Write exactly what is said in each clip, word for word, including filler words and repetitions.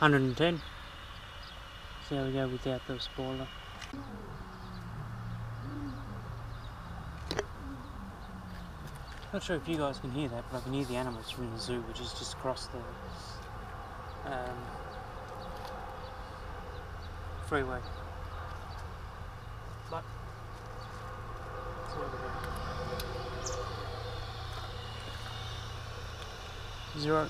one hundred ten. See how we go without the spoiler. Not sure if you guys can hear that, but I can hear the animals from the zoo, which is just across the um, freeway. But it's over there. Zero.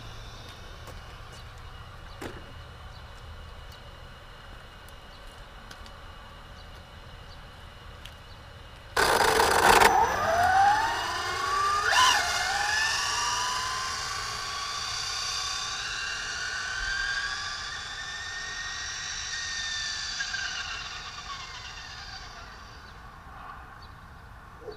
Let's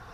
go.